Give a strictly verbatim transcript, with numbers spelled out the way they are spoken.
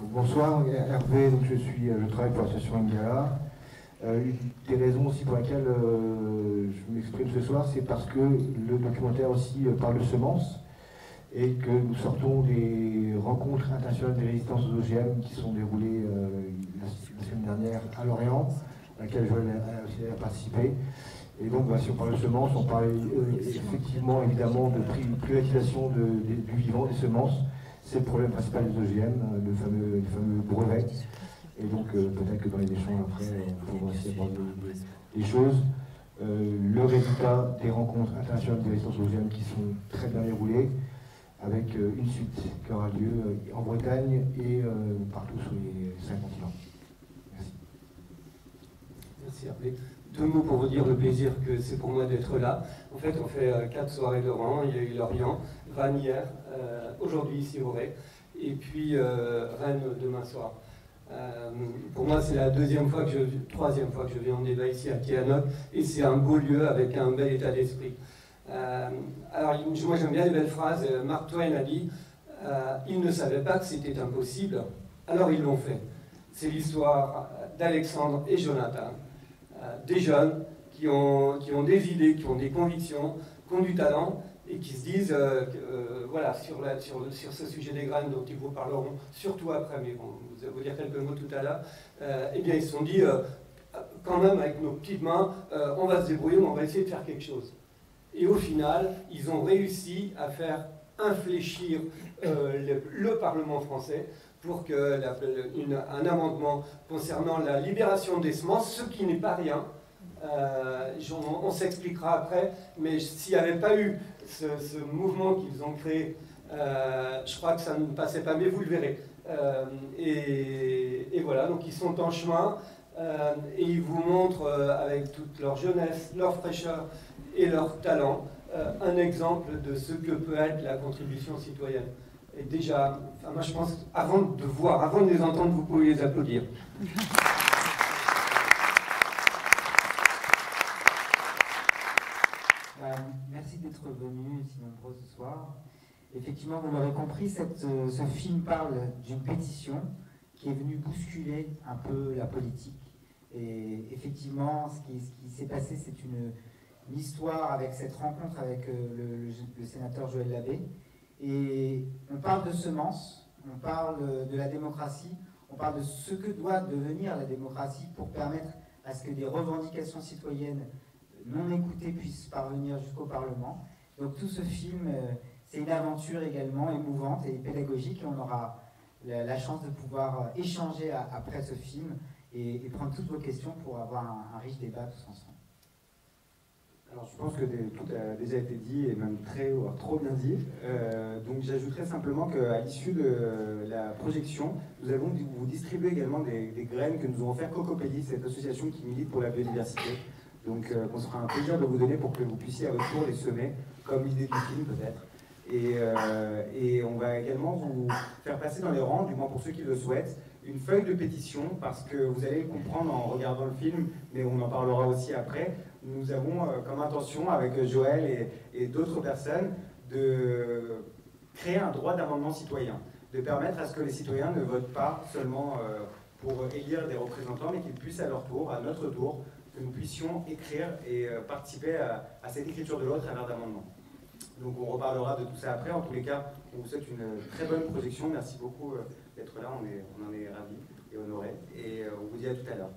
Bonsoir, Hervé, donc je, suis, je travaille pour l'association Ingala. Euh, une des raisons aussi pour lesquelles euh, je m'exprime ce soir, c'est parce que le documentaire aussi euh, parle de semences et que nous sortons des rencontres internationales des résistances aux O G M qui sont déroulées euh, la semaine dernière à Lorient, à laquelle Joël a participé. Et donc, bah, si on parle de semences, on parle euh, effectivement, évidemment, de privatisation de, de, du vivant, des semences. C'est le problème principal des O G M, le fameux, le fameux brevet. Et donc, euh, peut-être que dans les échanges après, on pourra aussi aborder des choses. Euh, le résultat des rencontres internationales des résistances O G M qui sont très bien déroulées, avec euh, une suite qui aura lieu en Bretagne et euh, partout sur les cinq continents. Merci. Merci Hervé. Deux mots pour vous dire le plaisir que c'est pour moi d'être là. En fait, on fait euh, quatre soirées de rang. Il y a eu Lorient, Rennes hier, euh, aujourd'hui ici au Ré, et puis euh, Rennes demain soir. Euh, pour moi, c'est la deuxième fois que je, troisième fois que je viens en débat ici à Kianoc, et c'est un beau lieu avec un bel état d'esprit. Euh, alors, moi, j'aime bien les belles phrases. Mark Twain a dit euh, « Ils ne savaient pas que c'était impossible, alors ils l'ont fait ». C'est l'histoire d'Alexandre et Jonathan. Des jeunes qui ont, qui ont des idées, qui ont des convictions, qui ont du talent et qui se disent, euh, euh, voilà, sur, la, sur, le, sur ce sujet des graines dont ils vous parleront, surtout après, mais bon, vous allez vous dire quelques mots tout à l'heure, euh, eh bien ils se sont dit, euh, quand même avec nos petites mains, euh, on va se débrouiller, on va essayer de faire quelque chose. Et au final, ils ont réussi à faire infléchir euh, le, le Parlement français pour que la, une, un amendement concernant la libération des semences, ce qui n'est pas rien, euh, on, on s'expliquera après, mais s'il n'y avait pas eu ce, ce mouvement qu'ils ont créé, euh, je crois que ça ne passait pas, mais vous le verrez. Euh, et, et voilà, donc ils sont en chemin, euh, et ils vous montrent, euh, avec toute leur jeunesse, leur fraîcheur et leur talent, euh, un exemple de ce que peut être la contribution citoyenne. Et déjà, enfin moi je pense, avant de voir, avant de les entendre, vous pouvez les applaudir. Euh, merci d'être venus si nombreux ce soir. Effectivement, vous l'aurez compris, cette, ce film parle d'une pétition qui est venue bousculer un peu la politique. Et effectivement, ce qui, ce qui s'est passé, c'est une, une histoire avec cette rencontre avec le, le, le sénateur Joël Labbé. Et on parle de semences, on parle de la démocratie, on parle de ce que doit devenir la démocratie pour permettre à ce que des revendications citoyennes non écoutées puissent parvenir jusqu'au Parlement. Donc tout ce film, c'est une aventure également émouvante et pédagogique. Et on aura la chance de pouvoir échanger après ce film et prendre toutes vos questions pour avoir un riche débat tous ensemble. Alors, je pense que des, tout a déjà été dit, et même très, voire trop bien dit. Euh, donc j'ajouterais simplement qu'à l'issue de la projection, nous allons vous distribuer également des, des graines que nous ont offert Kokopelli, cette association qui milite pour la biodiversité. Donc euh, on sera un plaisir de vous donner pour que vous puissiez à votre tour les semer, comme l'idée du film peut-être. Et, euh, et on va également vous faire passer dans les rangs, du moins pour ceux qui le souhaitent, une feuille de pétition, parce que vous allez le comprendre en regardant le film, mais on en parlera aussi après. Nous avons euh, comme intention, avec Joël et, et d'autres personnes, de créer un droit d'amendement citoyen, de permettre à ce que les citoyens ne votent pas seulement euh, pour élire des représentants, mais qu'ils puissent à leur tour, à notre tour, que nous puissions écrire et euh, participer à, à cette écriture de loi à travers d'amendements. Donc on reparlera de tout ça après. En tous les cas, on vous souhaite une très bonne projection. Merci beaucoup euh, d'être là, on, est, on en est ravis et honorés. Et euh, on vous dit à tout à l'heure.